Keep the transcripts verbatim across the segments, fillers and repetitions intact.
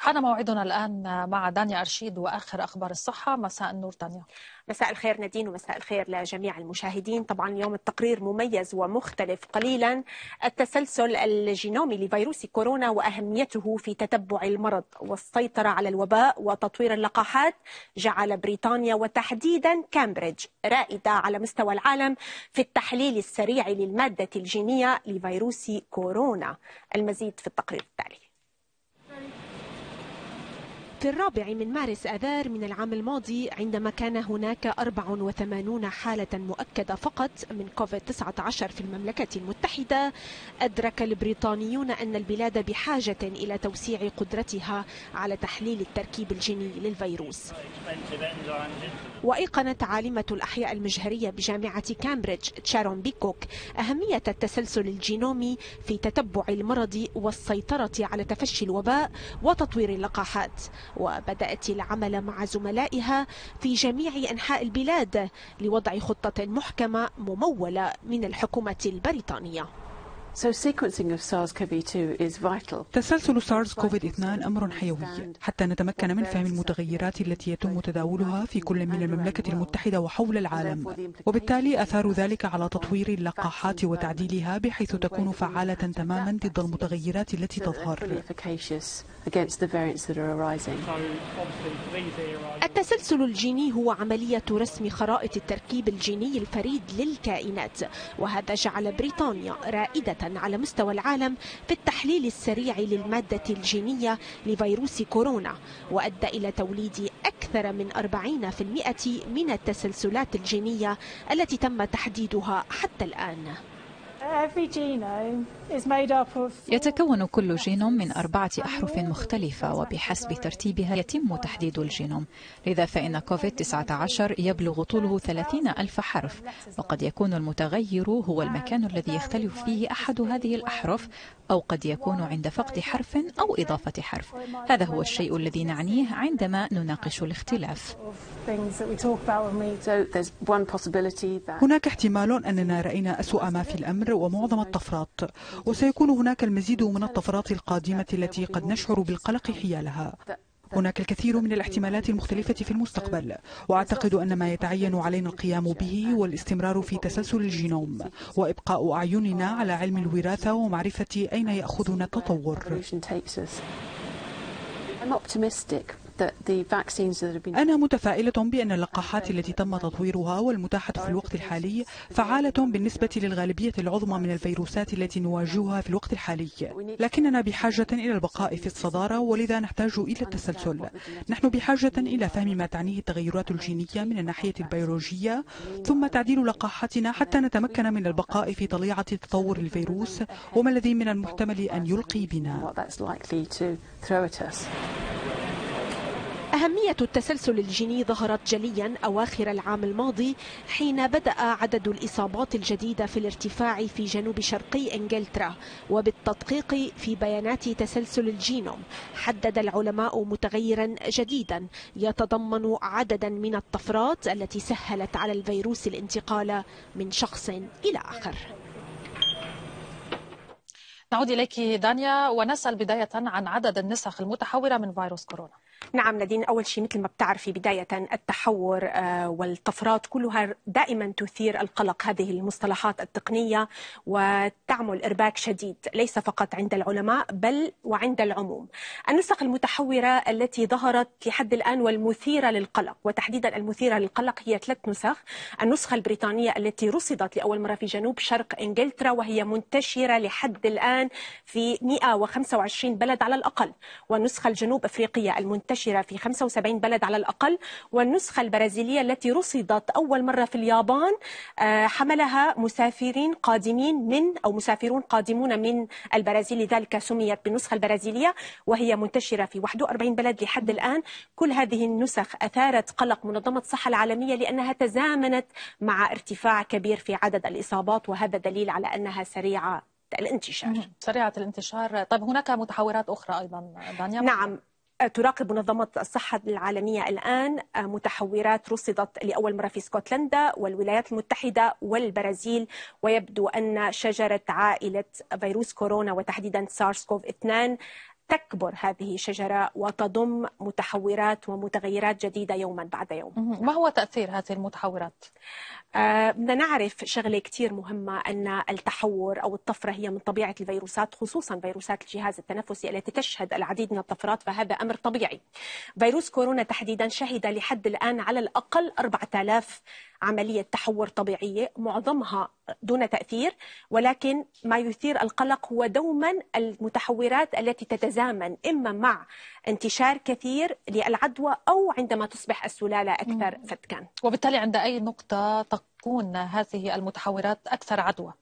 حان موعدنا الآن مع دانيا أرشيد وآخر أخبار الصحة. مساء النور دانيا. مساء الخير نادين ومساء الخير لجميع المشاهدين. طبعا اليوم التقرير مميز ومختلف قليلا، التسلسل الجينومي لفيروس كورونا وأهميته في تتبع المرض والسيطرة على الوباء وتطوير اللقاحات، جعل بريطانيا وتحديدا كامبريدج رائدة على مستوى العالم في التحليل السريع للمادة الجينية لفيروس كورونا. المزيد في التقرير التالي. في الرابع من مارس آذار من العام الماضي، عندما كان هناك أربعة وثمانين حالة مؤكدة فقط من كوفيد تسعة عشر في المملكة المتحدة، أدرك البريطانيون أن البلاد بحاجة إلى توسيع قدرتها على تحليل التركيب الجيني للفيروس. وأيقنت عالمة الأحياء المجهرية بجامعة كامبريدج تشارون بيكوك أهمية التسلسل الجينومي في تتبع المرض والسيطرة على تفشي الوباء وتطوير اللقاحات، وبدأت العمل مع زملائها في جميع أنحاء البلاد لوضع خطة محكمة ممولة من الحكومة البريطانية. تسلسل سارس كوفيد اثنين أمر حيوي حتى نتمكن من فهم المتغيرات التي يتم تداولها في كل من المملكة المتحدة وحول العالم، وبالتالي أثار ذلك على تطوير اللقاحات وتعديلها بحيث تكون فعالة تماما ضد المتغيرات التي تظهر. التسلسل الجيني هو عملية رسم خرائط التركيب الجيني الفريد للكائنات، وهذا جعل بريطانيا رائدة على مستوى العالم في التحليل السريع للمادة الجينية لفيروس كورونا، وأدى إلى توليد أكثر من أربعين بالمئة من التسلسلات الجينية التي تم تحديدها حتى الآن. يتكون كل جينوم من أربعة أحرف مختلفة، وبحسب ترتيبها يتم تحديد الجينوم. لذا فإن كوفيد تسعة عشر يبلغ طوله ثلاثين ألف حرف، وقد يكون المتغير هو المكان الذي يختلف فيه أحد هذه الأحرف، أو قد يكون عند فقد حرف أو إضافة حرف. هذا هو الشيء الذي نعنيه عندما نناقش الاختلاف. هناك احتمال أننا رأينا أسوأ ما في الأمر ومعظم الطفرات، وسيكون هناك المزيد من الطفرات القادمة التي قد نشعر بالقلق حيالها. هناك الكثير من الاحتمالات المختلفة في المستقبل، وأعتقد أن ما يتعين علينا القيام به هو الاستمرار في تسلسل الجينوم وإبقاء أعيننا على علم الوراثة ومعرفة أين يأخذنا التطور. أنا متفائلة بأن اللقاحات التي تم تطويرها والمتاحة في الوقت الحالي فعالة بالنسبة للغالبية العظمى من الفيروسات التي نواجهها في الوقت الحالي، لكننا بحاجة إلى البقاء في الصدارة، ولذا نحتاج إلى التسلسل. نحن بحاجة إلى فهم ما تعنيه التغيرات الجينية من الناحية البيولوجية، ثم تعديل لقاحاتنا حتى نتمكن من البقاء في طليعة تطور الفيروس وما الذي من المحتمل أن يلقي بنا. أهمية التسلسل الجيني ظهرت جليا أواخر العام الماضي، حين بدأ عدد الإصابات الجديدة في الارتفاع في جنوب شرقي إنجلترا. وبالتدقيق في بيانات تسلسل الجينوم، حدد العلماء متغيرا جديدا يتضمن عددا من الطفرات التي سهلت على الفيروس الانتقال من شخص إلى آخر. نعود إليك دانيا ونسأل بداية عن عدد النسخ المتحورة من فيروس كورونا. نعم نادين، أول شيء مثل ما بتعرفي بداية التحور والطفرات كلها دائما تثير القلق، هذه المصطلحات التقنية، وتعمل إرباك شديد ليس فقط عند العلماء بل وعند العموم. النسخ المتحورة التي ظهرت لحد الآن والمثيرة للقلق، وتحديدا المثيرة للقلق، هي ثلاث نسخ. النسخة البريطانية التي رصدت لأول مرة في جنوب شرق إنجلترا، وهي منتشرة لحد الآن في مئة وخمسة وعشرين بلد على الأقل، والنسخة الجنوب أفريقية المنتشرة منتشرة في خمسة وسبعين بلد على الأقل، والنسخة البرازيلية التي رصدت أول مرة في اليابان، حملها مسافرين قادمين من أو مسافرون قادمون من البرازيل، لذلك سميت بالنسخة البرازيلية، وهي منتشرة في واحد وأربعين بلد لحد الآن. كل هذه النسخ أثارت قلق منظمة الصحة العالمية لأنها تزامنت مع ارتفاع كبير في عدد الإصابات، وهذا دليل على أنها سريعة الانتشار. سريعة الانتشار. طيب هناك متحورات أخرى أيضا دانيا؟ نعم، تراقب منظمة الصحة العالمية الآن متحورات رصدت لأول مرة في اسكتلندا والولايات المتحدة والبرازيل، ويبدو أن شجرة عائلة فيروس كورونا وتحديدا سارس كوف اثنين تكبر هذه الشجرة وتضم متحورات ومتغيرات جديدة يوما بعد يوم. ما هو تأثير هذه المتحورات؟ آه بدنا نعرف شغلة كتير مهمة، أن التحور أو الطفرة هي من طبيعة الفيروسات، خصوصا فيروسات الجهاز التنفسي التي تشهد العديد من الطفرات، فهذا أمر طبيعي. فيروس كورونا تحديدا شهد لحد الآن على الأقل أربعة آلاف عملية تحور طبيعية، معظمها دون تأثير، ولكن ما يثير القلق هو دوما المتحورات التي تتزامن إما مع انتشار كثير للعدوى أو عندما تصبح السلالة أكثر فتكاً. وبالتالي عند أي نقطة تكون هذه المتحورات أكثر عدوى؟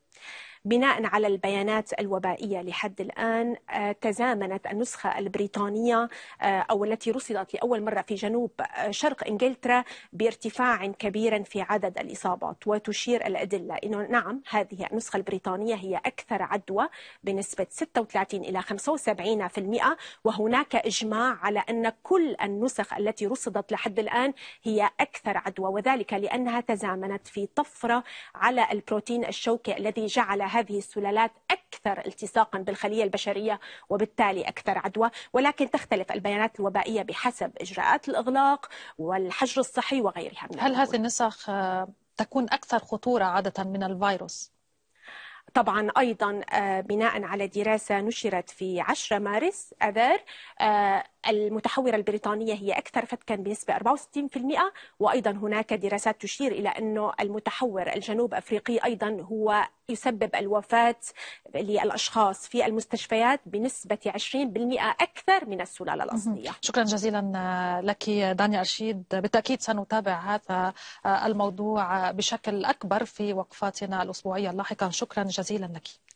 بناء على البيانات الوبائية لحد الآن، تزامنت النسخة البريطانية أو التي رصدت لأول مرة في جنوب شرق إنجلترا بارتفاع كبير في عدد الإصابات، وتشير الأدلة أنه نعم هذه النسخة البريطانية هي أكثر عدوى بنسبة ستة وثلاثين إلى خمسة وسبعين بالمئة، وهناك إجماع على أن كل النسخ التي رصدت لحد الآن هي أكثر عدوى، وذلك لأنها تزامنت في طفرة على البروتين الشوكي الذي جعل هذه السلالات أكثر التصاقا بالخلية البشرية وبالتالي أكثر عدوى. ولكن تختلف البيانات الوبائية بحسب إجراءات الإغلاق والحجر الصحي وغيرها. هل هذه النسخ تكون أكثر خطورة عادة من الفيروس؟ طبعا أيضا بناء على دراسة نشرت في عشرة مارس آذار، المتحورة البريطانية هي أكثر فتكا بنسبة أربعة وستين بالمئة، وأيضا هناك دراسات تشير إلى أنه المتحور الجنوب أفريقي أيضا هو يسبب الوفاة للأشخاص في المستشفيات بنسبة عشرين بالمئة أكثر من السلالة الأصلية. شكرا جزيلا لك دانيا أرشيد، بالتأكيد سنتابع هذا الموضوع بشكل أكبر في وقفاتنا الأسبوعية اللاحقة. شكرا جزيلا لك.